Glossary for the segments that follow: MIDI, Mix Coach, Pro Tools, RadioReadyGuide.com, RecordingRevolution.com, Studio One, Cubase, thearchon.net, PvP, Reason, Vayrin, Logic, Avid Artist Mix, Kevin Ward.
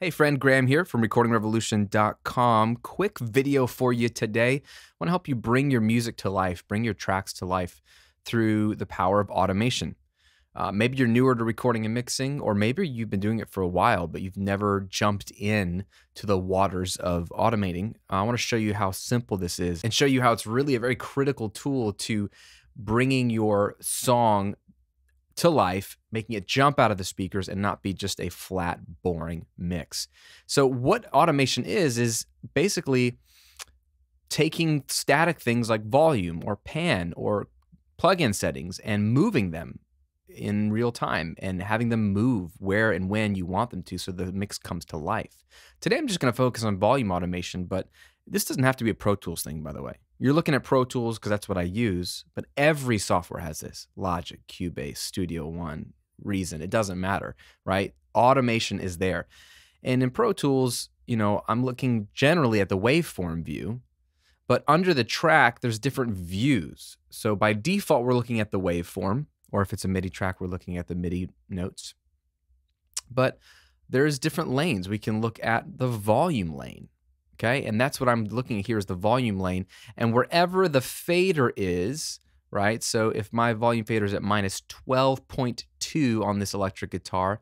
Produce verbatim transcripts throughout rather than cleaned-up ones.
Hey friend, Graham here from Recording Revolution dot com. Quick video for you today. I want to help you bring your music to life, bring your tracks to life through the power of automation. Uh, maybe you're newer to recording and mixing, or maybe you've been doing it for a while, but you've never jumped in to the waters of automating. Uh, I want to show you how simple this is and show you how it's really a very critical tool to bringing your song to life, making it jump out of the speakers and not be just a flat, boring mix. So what automation is, is basically taking static things like volume or pan or plugin settings and moving them in real time and having them move where and when you want them to so the mix comes to life. Today, I'm just gonna focus on volume automation, but this doesn't have to be a Pro Tools thing, by the way. You're looking at Pro Tools because that's what I use, but every software has this. Logic, Cubase, Studio One, Reason, it doesn't matter, right? Automation is there. And in Pro Tools, you know, I'm looking generally at the waveform view, but under the track, there's different views. So by default, we're looking at the waveform, or if it's a MIDI track, we're looking at the MIDI notes. But there's different lanes. We can look at the volume lane. Okay, and that's what I'm looking at here is the volume lane. And wherever the fader is, right, so if my volume fader is at minus twelve point two on this electric guitar,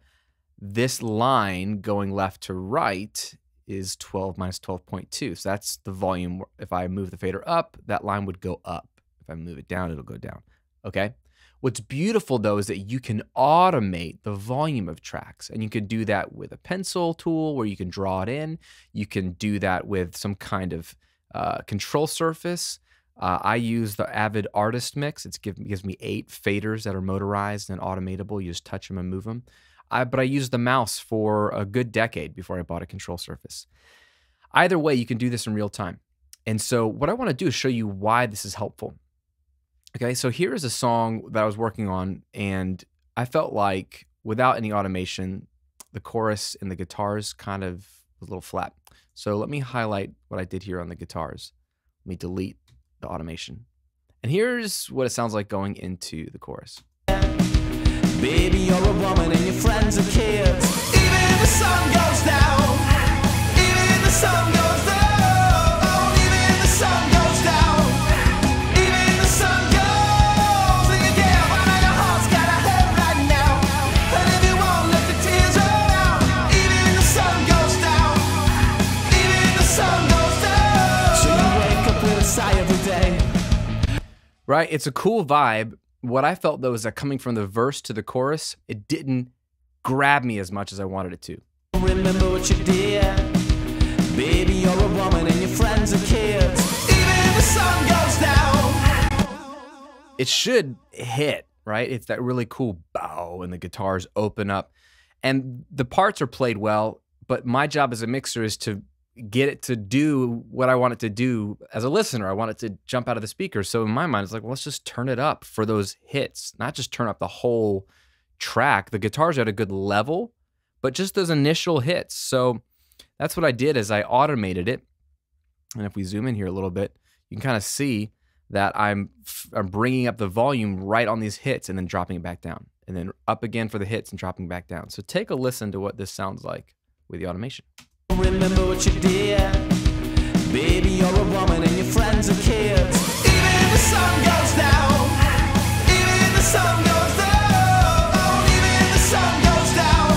this line going left to right is twelve minus twelve point two. So that's the volume. If I move the fader up, that line would go up. If I move it down, it'll go down. Okay? What's beautiful, though, is that you can automate the volume of tracks, and you can do that with a pencil tool where you can draw it in. You can do that with some kind of uh, control surface. Uh, I use the Avid Artist Mix. It gives me eight faders that are motorized and automatable. You just touch them and move them. I, but I used the mouse for a good decade before I bought a control surface. Either way, you can do this in real time. And so what I want to do is show you why this is helpful. Okay, so here is a song that I was working on, and I felt like without any automation, the chorus and the guitars kind of was a little flat. So let me highlight what I did here on the guitars. Let me delete the automation. And here's what it sounds like going into the chorus. Baby, you're a woman and your friends are kids. Even if the sun goes down, even if the sun goes down. Right? It's a cool vibe. What I felt, though, is that coming from the verse to the chorus, it didn't grab me as much as I wanted it to. Remember what you did. Baby, you're a woman and your friends are kids. Even if the sun goes down. It should hit, right? It's that really cool bow, and the guitars open up. And the parts are played well, but my job as a mixer is to get it to do what I want it to do as a listener. I want it to jump out of the speaker. So in my mind, it's like, well, let's just turn it up for those hits, not just turn up the whole track. The guitar's at a good level, but just those initial hits. So that's what I did is I automated it. And if we zoom in here a little bit, you can kind of see that I'm, I'm bringing up the volume right on these hits and then dropping it back down and then up again for the hits and dropping back down. So take a listen to what this sounds like with the automation. Remember what you did. Baby, you're a woman and your friends are kids. Even if the sun goes down, even if the sun goes down, even if the sun goes down,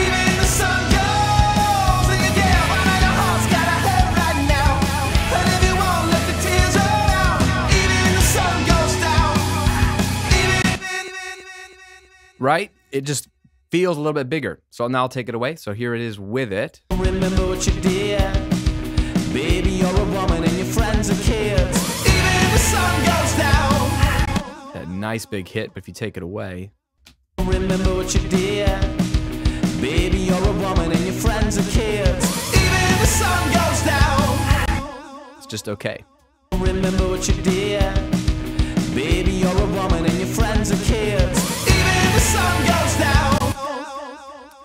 even if the sun goes, and you damn right now your heart's got a head right now. And if you won't let the tears run out, even if the sun goes down, even if... Right? It just feels a little bit bigger. So now I'll take it away. So here it is with it. Remember what you did. Baby, you're a woman and your friends are kids. Even if the sun goes down. That nice big hit, but if you take it away. Remember what you did. Baby, you're a woman and your friends are kids. Even if the sun goes down. It's just okay. Remember what you did. Baby, you're a woman and your friends are kids. Even if the sun goes down.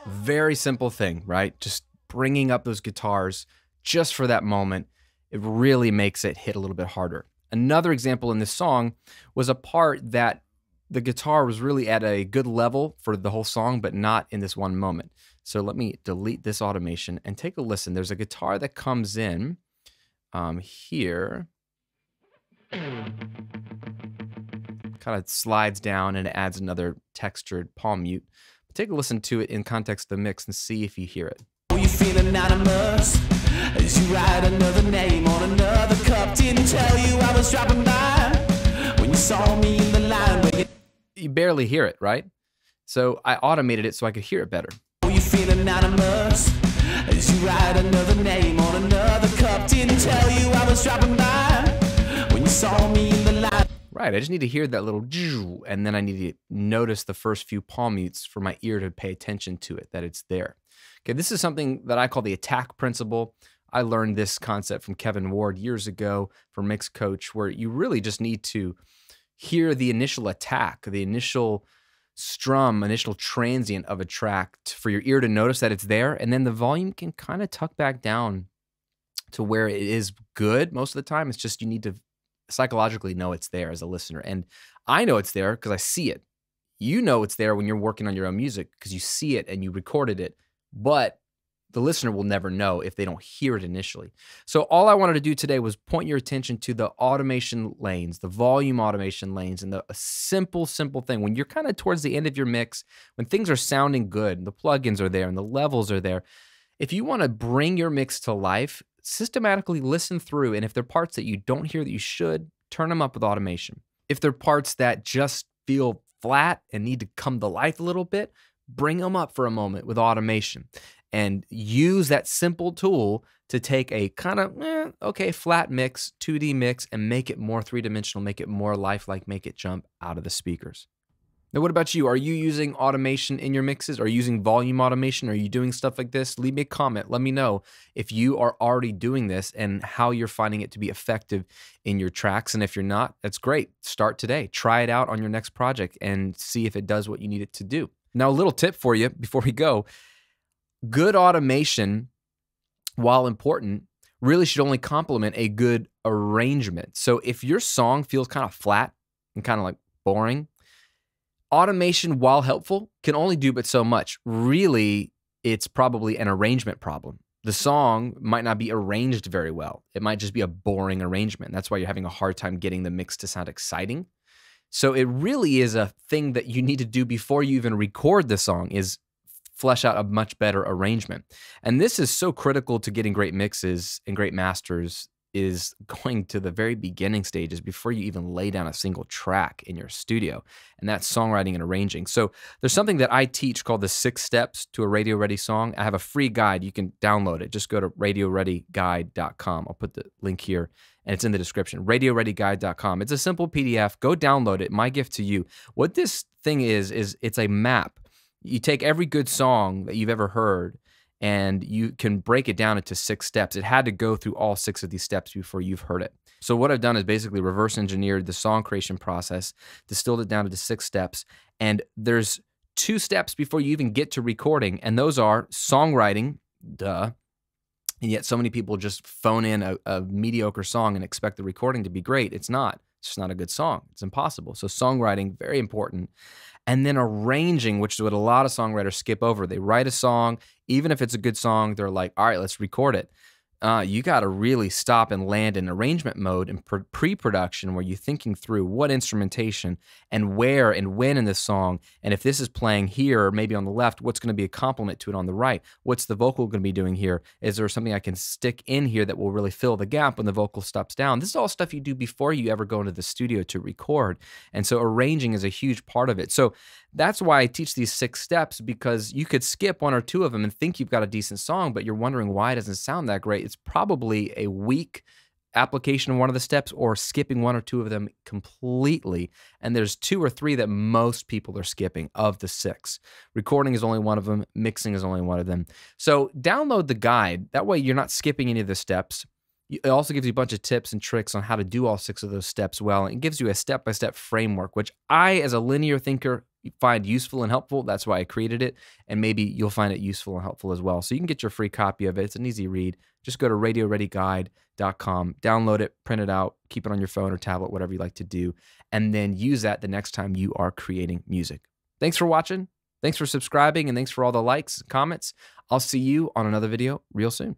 Very simple thing, right? Just bringing up those guitars just for that moment, it really makes it hit a little bit harder. Another example in this song was a part that the guitar was really at a good level for the whole song, but not in this one moment. So let me delete this automation and take a listen. There's a guitar that comes in um, here. Kind of slides down and adds another textured palm mute. But take a listen to it in context of the mix and see if you hear it. You feel anonymous as you write another name on another cup. Didn't tell you I was dropping by when you saw me in the line. You... you barely hear it, right? So I automated it so I could hear it better. You feel anonymous as you write another name on another cup. Didn't tell you I was dropping by when you saw me in the line. Right, I just need to hear that little joo, and then I need to notice the first few palm mutes for my ear to pay attention to it, that it's there. Okay, this is something that I call the attack principle. I learned this concept from Kevin Ward years ago from Mix Coach, where you really just need to hear the initial attack, the initial strum, initial transient of a track for your ear to notice that it's there, and then the volume can kind of tuck back down to where it is good most of the time. It's just you need to psychologically know it's there as a listener. And I know it's there because I see it. You know it's there when you're working on your own music because you see it and you recorded it. But the listener will never know if they don't hear it initially. So all I wanted to do today was point your attention to the automation lanes, the volume automation lanes, and the a simple, simple thing. When you're kind of towards the end of your mix, when things are sounding good, and the plugins are there and the levels are there, if you want to bring your mix to life, systematically listen through, and if there are parts that you don't hear that you should, turn them up with automation. If there are parts that just feel flat and need to come to life a little bit, bring them up for a moment with automation and use that simple tool to take a kind of, eh, okay, flat mix, two D mix, and make it more three-dimensional, make it more lifelike, make it jump out of the speakers. Now, what about you? Are you using automation in your mixes? Are you using volume automation? Are you doing stuff like this? Leave me a comment. Let me know if you are already doing this and how you're finding it to be effective in your tracks. And if you're not, that's great. Start today. Try it out on your next project and see if it does what you need it to do. Now, a little tip for you before we go. Good automation, while important, really should only complement a good arrangement. So if your song feels kind of flat and kind of like boring, automation, while helpful, can only do but so much. Really, it's probably an arrangement problem. The song might not be arranged very well. It might just be a boring arrangement. That's why you're having a hard time getting the mix to sound exciting. So it really is a thing that you need to do before you even record the song, is flesh out a much better arrangement. And this is so critical to getting great mixes and great masters, is going to the very beginning stages before you even lay down a single track in your studio, and that's songwriting and arranging. So there's something that I teach called the six steps to a radio ready song. I have a free guide. You can download it. Just go to radio ready guide dot com. I'll put the link here and it's in the description. radio ready guide dot com. It's a simple P D F. Go download it. My gift to you. What this thing is, is it's a map. You take every good song that you've ever heard and you can break it down into six steps. It had to go through all six of these steps before you've heard it. So what I've done is basically reverse engineered the song creation process, distilled it down into six steps, and there's two steps before you even get to recording, and those are songwriting, duh, and yet so many people just phone in a, a mediocre song and expect the recording to be great. It's not. It's just not a good song. It's impossible. So songwriting, very important. And then arranging, which is what a lot of songwriters skip over. They write a song, even if it's a good song, they're like, all right, let's record it. Uh, you got to really stop and land in arrangement mode and pre-production where you're thinking through what instrumentation and where and when in this song. And if this is playing here, or maybe on the left, what's going to be a complement to it on the right? What's the vocal going to be doing here? Is there something I can stick in here that will really fill the gap when the vocal stops down? This is all stuff you do before you ever go into the studio to record. And so arranging is a huge part of it. So that's why I teach these six steps, because you could skip one or two of them and think you've got a decent song, but you're wondering why it doesn't sound that great. It's probably a weak application of one of the steps or skipping one or two of them completely. And there's two or three that most people are skipping of the six. Recording is only one of them. Mixing is only one of them. So download the guide. That way you're not skipping any of the steps. It also gives you a bunch of tips and tricks on how to do all six of those steps well. It gives you a step-by-step framework, which I, as a linear thinker, find useful and helpful. That's why I created it. And maybe you'll find it useful and helpful as well. So you can get your free copy of it. It's an easy read. Just go to radio ready guide dot com, download it, print it out, keep it on your phone or tablet, whatever you like to do, and then use that the next time you are creating music. Thanks for watching. Thanks for subscribing, and thanks for all the likes, comments. I'll see you on another video real soon.